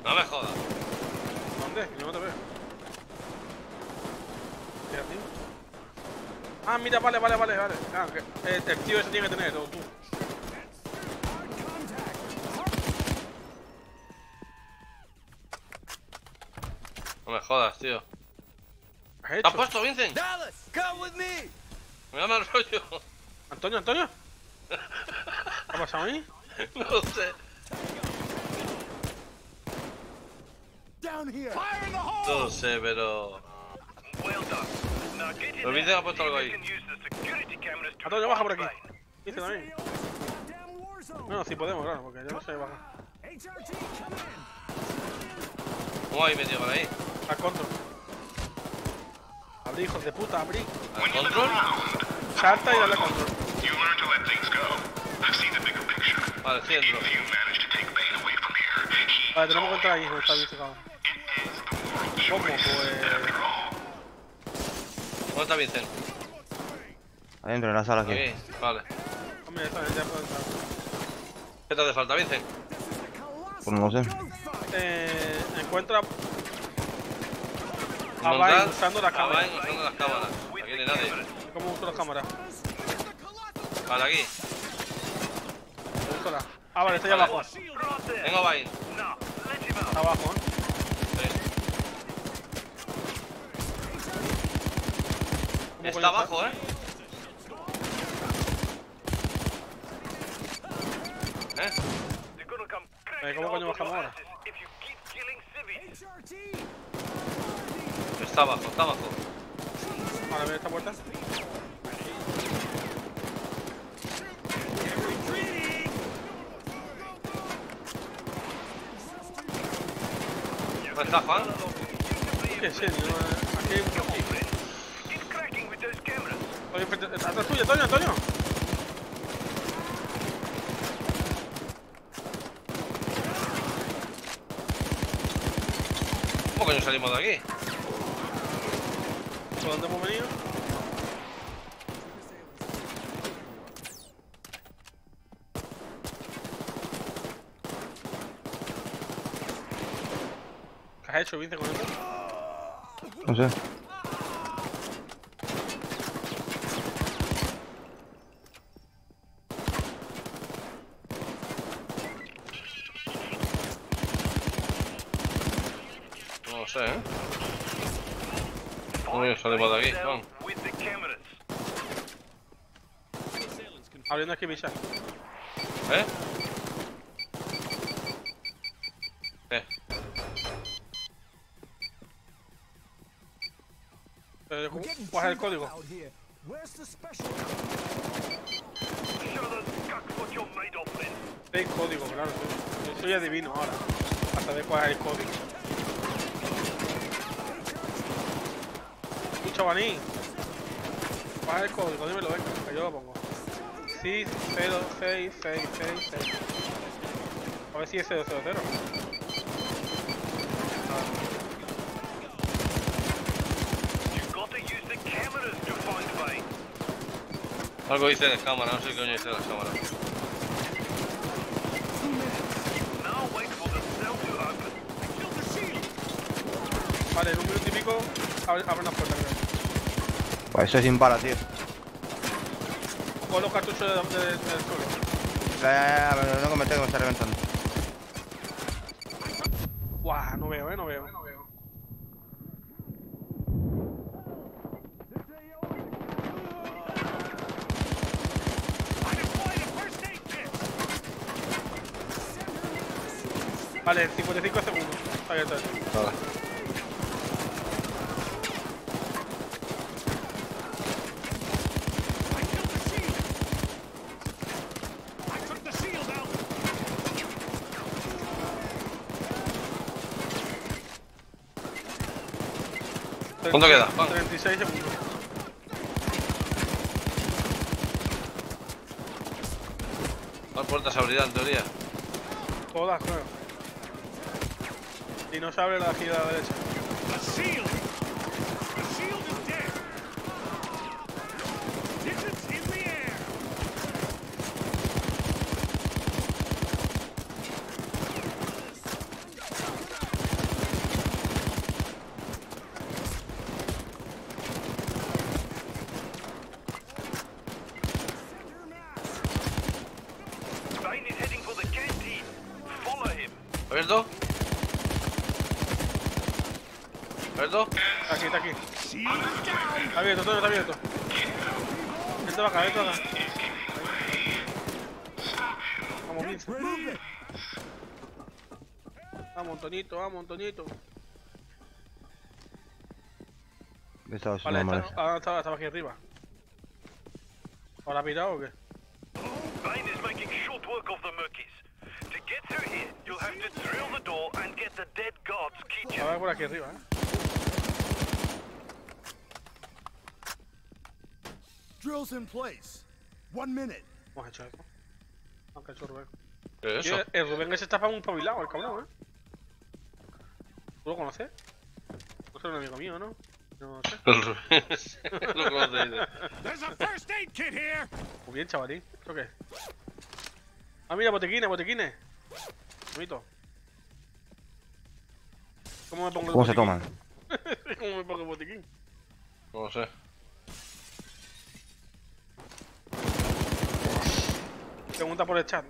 No me jodas. ¿Dónde? Yo no te veo. ¿Qué haces? Ah, mira, vale, vale, vale, vale. Ah, que, eh, el tío ese tiene que tener todo, tú. No me jodas, tío. ¿Te has puesto, Vincent? Me da mal rollo. ¿Antonio, Antonio? ¿Qué ha pasado ahí? No sé. No sé, pero... Pero Vincent ha puesto algo ahí. Antonio, baja por aquí. Vincent también. Bueno, si podemos, claro, porque yo no sé bajar. ¿Cómo hay metido por ahí? Al control. Abrí, hijos de puta, abrí. ¿Al control? Salta y dale al control. Vale, sí, entro. Vale, tenemos que entrar ahí, está bien secado. ¿Cómo? Pues... ¿Dónde está Vincent? Adentro, en la sala aquí. Aquí, vale. Hombre, ya está, ya puedo entrar. ¿Qué te hace falta, Vincent? Pues no lo sé. Eh... Encuentra... A Bain usando las cámaras. A Bain usando las cámaras. Aquí no hay nadie. ¿Cómo uso las cámaras? Vale, aquí. Uso la... Ah, vale, estoy vale. abajo. Tengo a Bain. Está abajo, ¿eh? Sí. Está abajo, ¿eh? ¿Eh? ¿Eh? ¿Cómo coño bajamos ahora? Está abajo, está abajo. Vale, ¿ves esta puerta? ¿Dónde está Juan? ¿Qué sé? Aquí hay un... Oye, atrás tuyo, Antonio, Antonio. ¿Cómo que no salimos de aquí? ¿Por dónde hemos venido? ¿Qué has hecho, Vincent, con esto? No sé. No sé, ¿eh? Uy, salimos de aquí, vamos. Abriendo aquí misa. ¿Eh? ¿Eh? ¿Cuál es el código? Hay código, claro. Yo soy adivino ahora. Hasta de cuál es el código. Escucha, Bain. ¿Cuál es el código? Dímelo, venga, que yo lo pongo. seis cero seis seis seis seis. A ver si es cero cero cero. Algo dice de cámara, no sé qué coño dice de la cámara. Vale, en un minuto y pico abre, abre una puerta, creo. Pues eso es impara, tío. Con los cartuchos del de, de, de suelo. Ya, ya, ya, no comenté que me está reventando. Guau, no veo, eh, no veo. No veo. Vale, cincuenta y cinco segundos. Ahí está. Vale. ¿Cuánto queda? Vamos. treinta y seis segundos. Las puertas se abrirán en teoría. Todas, creo. Y no se abre la gira a la derecha. Bain is heading for the canteen. Follow him. ¿A ver dos? ¿Abierto? Aquí, está aquí. Está abierto, todo está abierto. Vente para acá, vente para acá. Vamos, Vincent. Vamos, Antonito, vamos, Antonito. Vale, está, ah, estaba, estaba aquí arriba. ¿Ahora ha pirado o qué? Bain is making short work of the murkies. To get through here, you'll have to drill the door and get the dead guard's keychain. A ver por aquí arriba, eh. Drills in place. One minute. ¿Cómo has hecho eso? ¿Cómo has hecho Rubén? ¿Qué es eso? El Rubén ese está para un pabilado, el cabrón, ¿eh? ¿Tú lo conoces? No es un amigo mío, ¿no? No sé. El Rubén ese lo conoces. There's a first aid kit here. Muy bien, chavalín. ¿Esto qué? Ah, mira, botequines, botequines. Bonito. ¿Cómo me pongo el botequín? ¿Cómo se toman? ¿Cómo me pongo el botequín? No lo sé. Pregunta por el chat.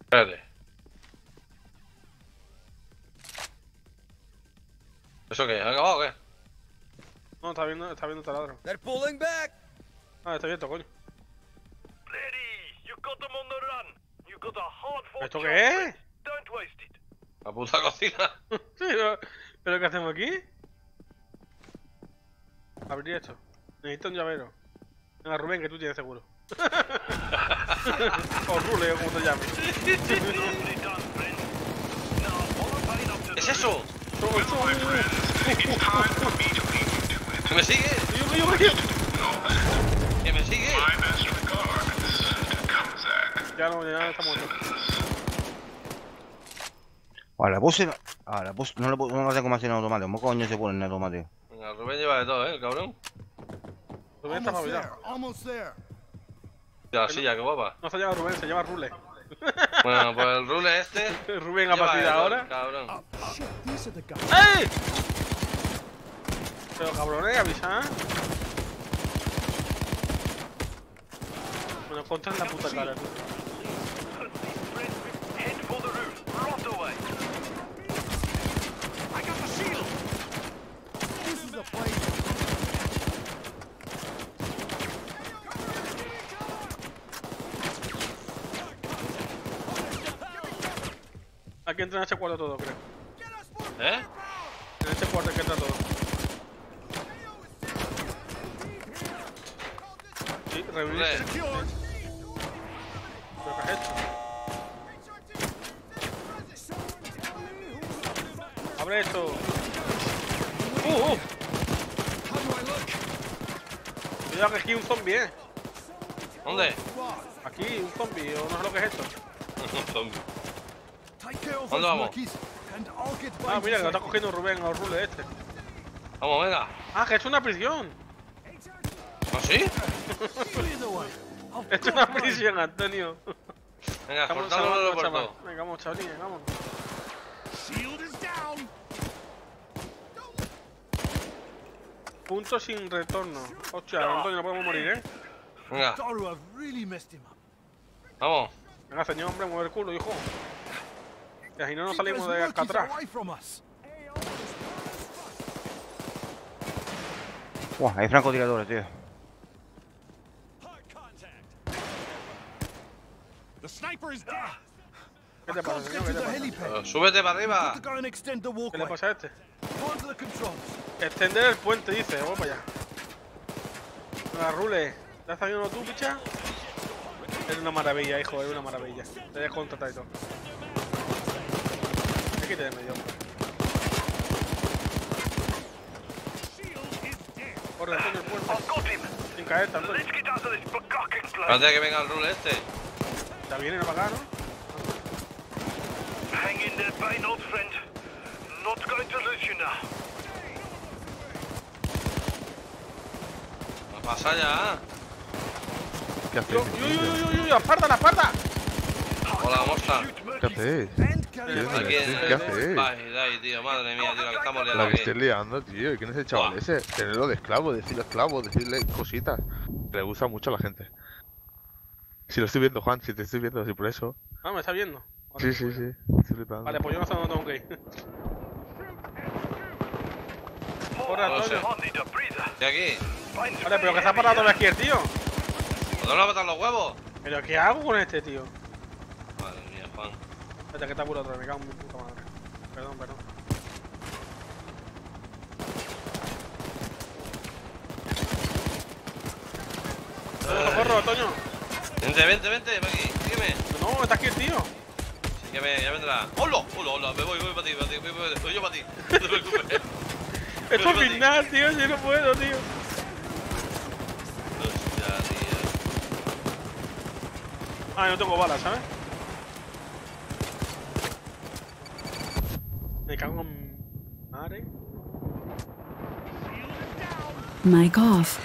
Espérate. ¿Eso qué? ¿Ha acabado o qué? No, está viendo, está viendo taladro. They're pulling back. Ah, está abierto, coño. ¿Esto qué es? La puta cocina. ¿Pero, pero qué hacemos aquí? Abrir esto. Necesito un llavero. Venga, Rubén, que tú tienes seguro. O Rule, o como te llames. ¡Es eso! ¿Que me sigue? ¿Que me sigue? Ya no, ya está muerto. A la puse... A la puse... No la puse... No la tengo más en automático. ¿Cómo coño se pone en automático? Venga, Rubén lleva de todo, ¿eh? El cabrón. Rubén está fabricado. Ya, sí, ya, qué guapa. No se lleva Rubén, se lleva Rule. Bueno, pues el Rule este... Rubén a partir de ahora... Cabrón. ¡Ey! Pero cabrones, avisa. Bueno, contra la puta cara. Aquí entra en este cuarto todo, creo. ¿Eh? En este cuarto que entra todo. Sí, revivir. ¿Sí? ¿Pero qué has hecho? ¡Abre esto! ¡Uh! uh! Cuidado que aquí hay un zombie, ¿eh? ¿Dónde? Aquí, un zombie, o no sé lo que es esto. Un zombie. ¿Dónde vamos? Ah, mira, que lo está cogiendo Rubén o Rule este. Vamos, venga. Ah, que es una prisión. ¿Ah, sí? Esto es una prisión, Antonio. Venga, cortalo al aeropuerto. Venga, vamos, chavalín, vamos. Punto sin retorno. Hostia, Antonio, no podemos morir, ¿eh? Venga. Vamos. Venga, señor, hombre, mueve el culo, hijo. Y así no nos salimos de acá atrás. Buah, hay francotiradores, tío. ¿Qué te pasa, señor? ¿Qué te pasa? Uh, ¡Súbete para arriba! ¿Qué le pasa a este? Extender el puente, dice. Vamos para allá. Venga, Rule. ¿Te has sabido tú, picha? Es una maravilla, hijo. Es una maravilla. Te dejo contratar y todo. Aquí te de medio. Corre, corre, el puente. Sin caer, tanto. Antes de que venga el Rule este. Ya viene para acá, ¿no? Hang in there, Bain, old friend. Not going to lose you now. No pasa ya. ¿Qué haces? ¡Uy, uy, uy, uy! ¡Aparta, la aparta! Hola, mostra. ¿Qué haces? ¿Qué haces? Dai, tío, madre mía, tío, la que estamos liando. La que estés liando, tío. ¿Quién es el chaval ah. ese? Tenerlo de esclavo, decirle esclavo, decirle cositas. Le gusta mucho a la gente. Si lo estoy viendo, Juan, si te estoy viendo, si por eso. Ah, me está viendo. Sí, sí, sí. Vale, pues yo no sé dónde tengo que ir. Corre, Antonio. ¿De aquí? Vale, pero que se ha parado de aquí el tío. ¿Dónde le va a matar los huevos? ¿Pero qué hago con este tío? Madre mía, Juan. Espérate que te apuro otra vez, me cago en mi puta madre. Perdón, perdón. ¡Socorro, Antonio! Vente, vente, vente, ven aquí, sígueme. No, está aquí el tío. Ya, me, ya vendrá. ¡Hola! ¡Hola! ¡Hola! Me voy, voy para ti, para ti, voy, voy, voy, voy yo para ti. No te preocupes. Esto es final, tío, yo no puedo, tío. Hostia, tío. Ah, no tengo balas, ¿sabes? Me cago en... madre. Mic off.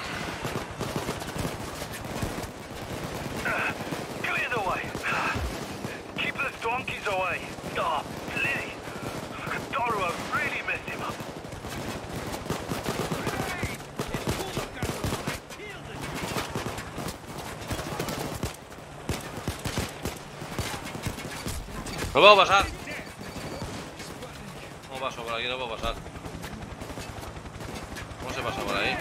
No puedo pasar. ¿Cómo paso por aquí? No puedo pasar. ¿Cómo se pasa por ahí?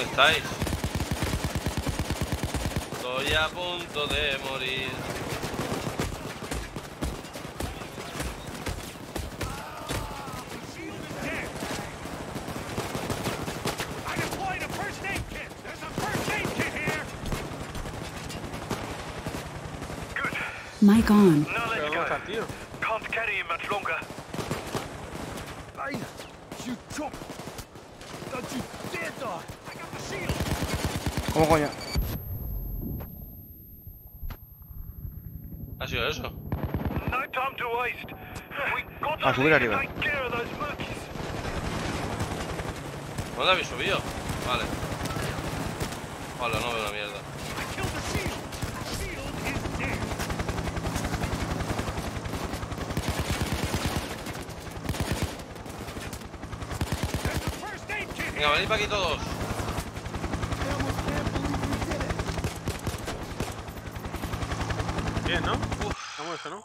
¿Dónde estáis? Estoy a punto de morir. My God. No, let's go. Can't carry him much longer. Bain, you chump! Don't you dare die! I got the shield! ¿Cómo coño? ¿Ha sido eso? No time to waste. We got to take care of those monkeys. ¿Dónde habéis subido? Vale. Vale, no veo una mierda. Venga, venid para aquí todos. Bien, ¿no? Uff, lo hemos hecho, ¿no?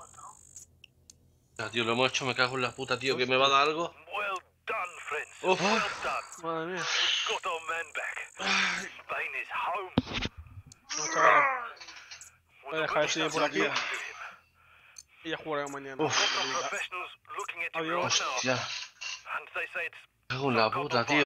Ya, tío, lo hemos hecho, me cago en la puta, tío, que me va a dar algo. Well done, friends. Uf. Well done. Madre mía. We've got our man back. Bain is home. No, chaval. Voy a dejar el sitio por aquí. Y ya jugaré mañana. Uf. Adiós. Ya. Me cago en la puta, tío.